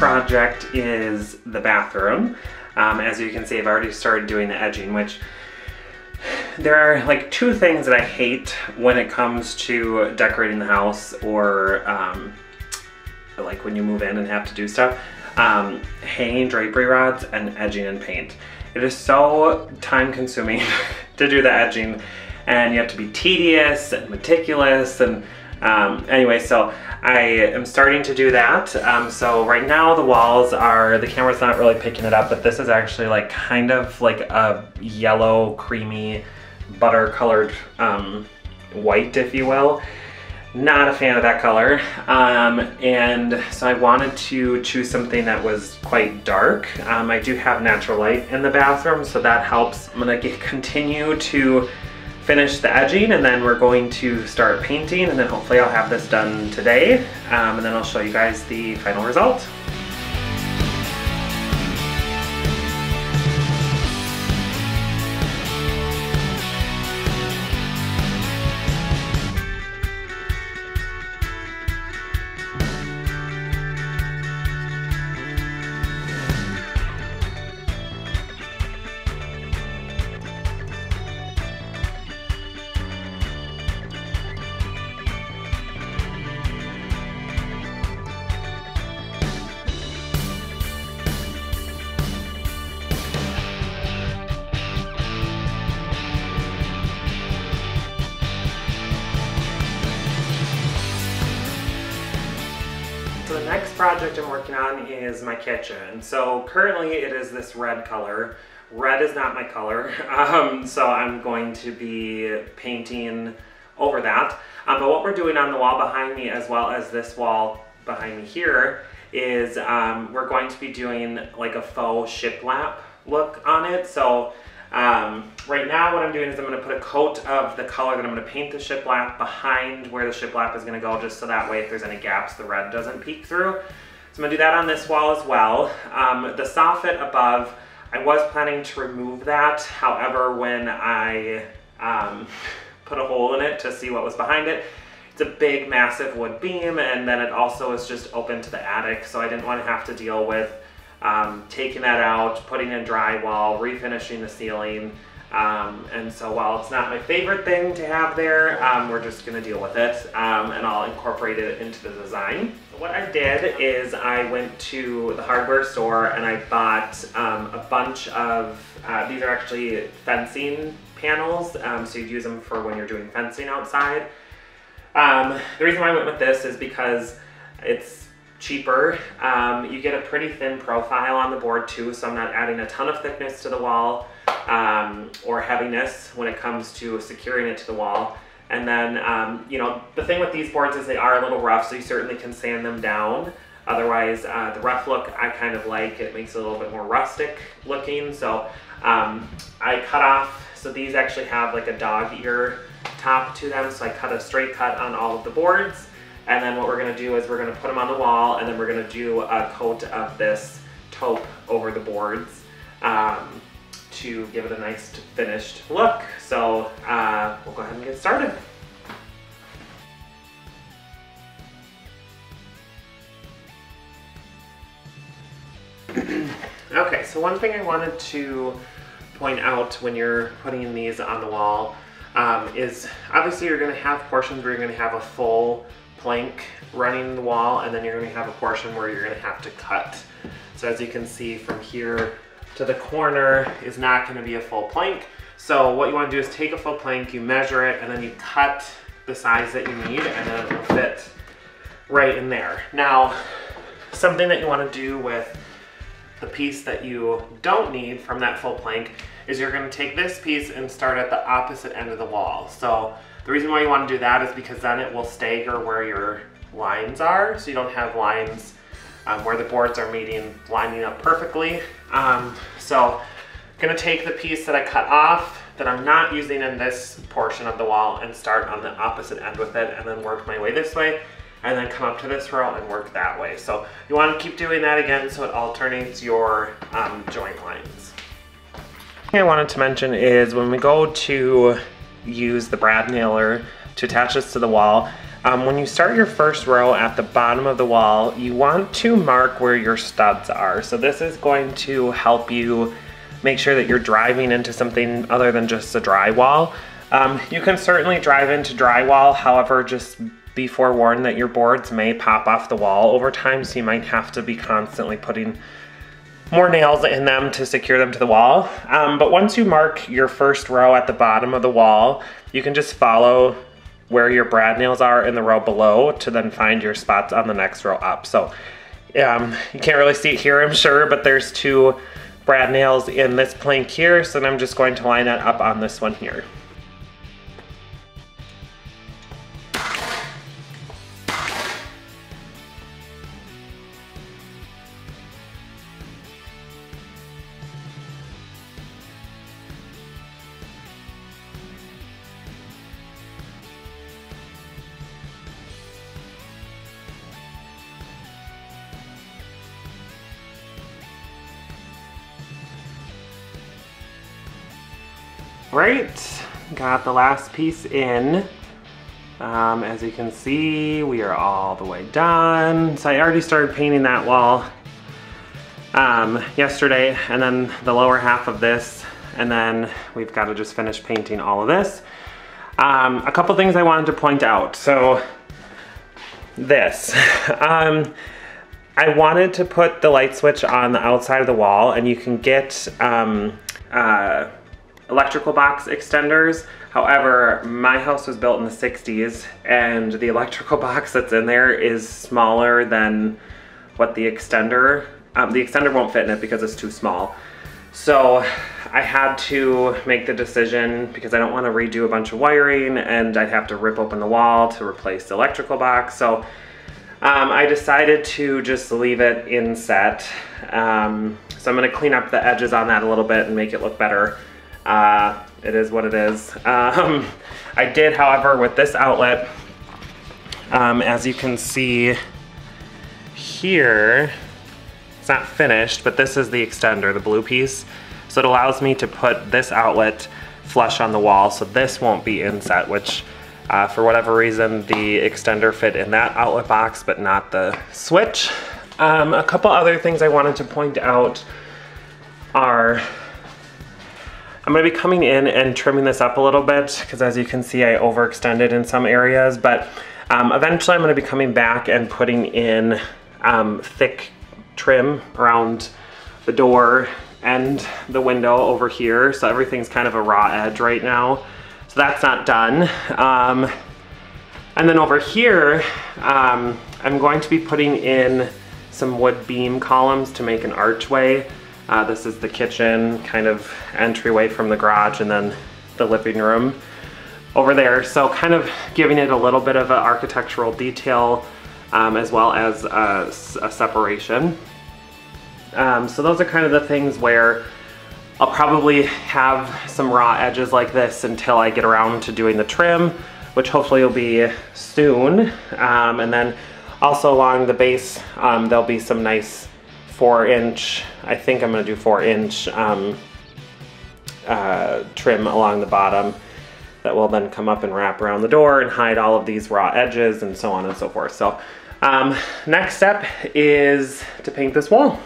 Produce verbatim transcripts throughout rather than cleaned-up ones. project is the bathroom. Um, as you can see, I've already started doing the edging, which there are like two things that I hate when it comes to decorating the house or um, like when you move in and have to do stuff. Um, hanging drapery rods and edging and paint. It is so time consuming to do the edging, and you have to be tedious and meticulous and um, anyway, so I am starting to do that. Um, so right now the walls are, the camera's not really picking it up, but this is actually like kind of like a yellow, creamy, butter colored um, white, if you will. Not a fan of that color, um, and so I wanted to choose something that was quite dark. Um, I do have natural light in the bathroom, so that helps. I'm gonna get, continue to finish the edging, and then we're going to start painting, and then hopefully I'll have this done today, um, and then I'll show you guys the final result. Next project I'm working on is my kitchen. So currently it is this red color. Red is not my color, um, so I'm going to be painting over that. Um, but what we're doing on the wall behind me, as well as this wall behind me here, is um, we're going to be doing like a faux shiplap look on it. So um, right now what I'm doing is I'm going to put a coat of the color that I'm going to paint the shiplap behind where the shiplap is going to go, just so that way if there's any gaps the red doesn't peek through. So I'm going to do that on this wall as well. Um, the soffit above, I was planning to remove that, however when I um, put a hole in it to see what was behind it, it's a big massive wood beam, and then it also is just open to the attic, so I didn't want to have to deal with Um, taking that out, putting in drywall, refinishing the ceiling, um, and so while it's not my favorite thing to have there, um, we're just going to deal with it, um, and I'll incorporate it into the design. What I did is I went to the hardware store and I bought um, a bunch of, uh, these are actually fencing panels, um, so you'd use them for when you're doing fencing outside. Um, the reason why I went with this is because it's cheaper. Um, you get a pretty thin profile on the board too, so I'm not adding a ton of thickness to the wall um, or heaviness when it comes to securing it to the wall. And then, um, you know, the thing with these boards is they are a little rough, so you certainly can sand them down. Otherwise, uh, the rough look I kind of like. It makes it a little bit more rustic looking. So um, I cut off, so these actually have like a dog ear top to them, so I cut a straight cut on all of the boards. And then what we're going to do is we're going to put them on the wall, and then we're going to do a coat of this taupe over the boards um, to give it a nice finished look. So uh, we'll go ahead and get started. Okay, so one thing I wanted to point out when you're putting these on the wall um, is obviously you're going to have portions where you're going to have a full plank running the wall, and then you're going to have a portion where you're going to have to cut. So as you can see, from here to the corner is not going to be a full plank. So what you want to do is take a full plank, you measure it, and then you cut the size that you need, and then it will fit right in there. Now, something that you want to do with the piece that you don't need from that full plank is you're going to take this piece and start at the opposite end of the wall. So the reason why you want to do that is because then it will stagger where your lines are, so you don't have lines um, where the boards are meeting, lining up perfectly. Um, so I'm going to take the piece that I cut off that I'm not using in this portion of the wall and start on the opposite end with it, and then work my way this way, and then come up to this row and work that way. So you want to keep doing that again so it alternates your um, joint lines. The thing I wanted to mention is when we go to use the brad nailer to attach this to the wall, Um, when you start your first row at the bottom of the wall, you want to mark where your studs are. So this is going to help you make sure that you're driving into something other than just a drywall. Um, you can certainly drive into drywall, however, just be forewarned that your boards may pop off the wall over time, so you might have to be constantly putting more nails in them to secure them to the wall. Um, but once you mark your first row at the bottom of the wall, you can just follow where your brad nails are in the row below to then find your spots on the next row up. So um, you can't really see it here, I'm sure, but there's two brad nails in this plank here, so then I'm just going to line that up on this one here. Right, got the last piece in. Um, as you can see, we are all the way done. So I already started painting that wall um, yesterday, and then the lower half of this, and then we've got to just finish painting all of this. Um, a couple things I wanted to point out. So this. um, I wanted to put the light switch on the outside of the wall, and you can get um, uh, electrical box extenders. However, my house was built in the sixties, and the electrical box that's in there is smaller than what the extender, um, the extender won't fit in it because it's too small. So I had to make the decision, because I don't want to redo a bunch of wiring and I'd have to rip open the wall to replace the electrical box. So um, I decided to just leave it inset. Um, so I'm gonna clean up the edges on that a little bit and make it look better. Uh, it is what it is. Um, I did, however, with this outlet, um, as you can see here, it's not finished, but this is the extender, the blue piece. So it allows me to put this outlet flush on the wall, so this won't be inset, which uh, for whatever reason, the extender fit in that outlet box, but not the switch. Um, a couple other things I wanted to point out are, I'm gonna be coming in and trimming this up a little bit, because as you can see, I overextended in some areas, but um, eventually I'm gonna be coming back and putting in um, thick trim around the door and the window over here. So everything's kind of a raw edge right now. So that's not done. Um, and then over here, um, I'm going to be putting in some wood beam columns to make an archway. Uh, this is the kitchen, kind of entryway from the garage, and then the living room over there. So kind of giving it a little bit of an architectural detail, um, as well as a, a separation. Um, so those are kind of the things where I'll probably have some raw edges like this until I get around to doing the trim, which hopefully will be soon. Um, and then also along the base, um, there'll be some nice four inch, I think I'm gonna do four inch um, uh, trim along the bottom that will then come up and wrap around the door and hide all of these raw edges and so on and so forth. So um, next step is to paint this wall.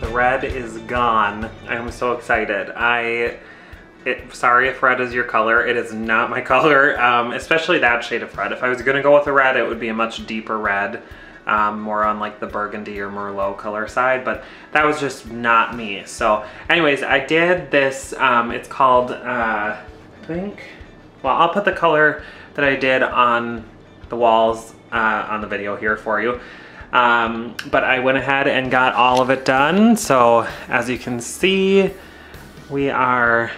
The The red is gone. I am so excited. I, it, sorry if red is your color. It is not my color, um, especially that shade of red. If I was gonna go with a red, it would be a much deeper red, um, more on like the burgundy or Merlot color side, but that was just not me. So anyways, I did this, um, it's called, uh, I think, well, I'll put the color that I did on the walls uh, on the video here for you. Um, but I went ahead and got all of it done. So as you can see, we are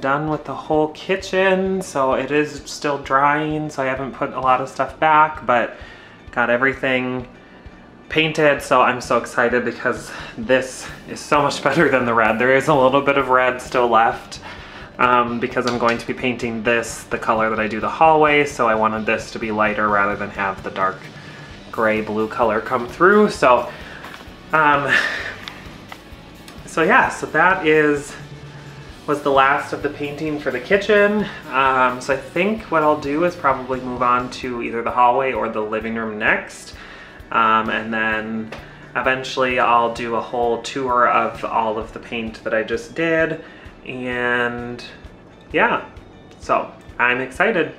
done with the whole kitchen. So it is still drying, so I haven't put a lot of stuff back, but got everything painted. So I'm so excited because this is so much better than the red. There is a little bit of red still left. Um, because I'm going to be painting this the color that I do the hallway, so I wanted this to be lighter rather than have the dark gray blue color come through. So um, so yeah, so that is was the last of the painting for the kitchen. Um, so I think what I'll do is probably move on to either the hallway or the living room next, um, and then eventually I'll do a whole tour of all of the paint that I just did. And yeah, so I'm excited.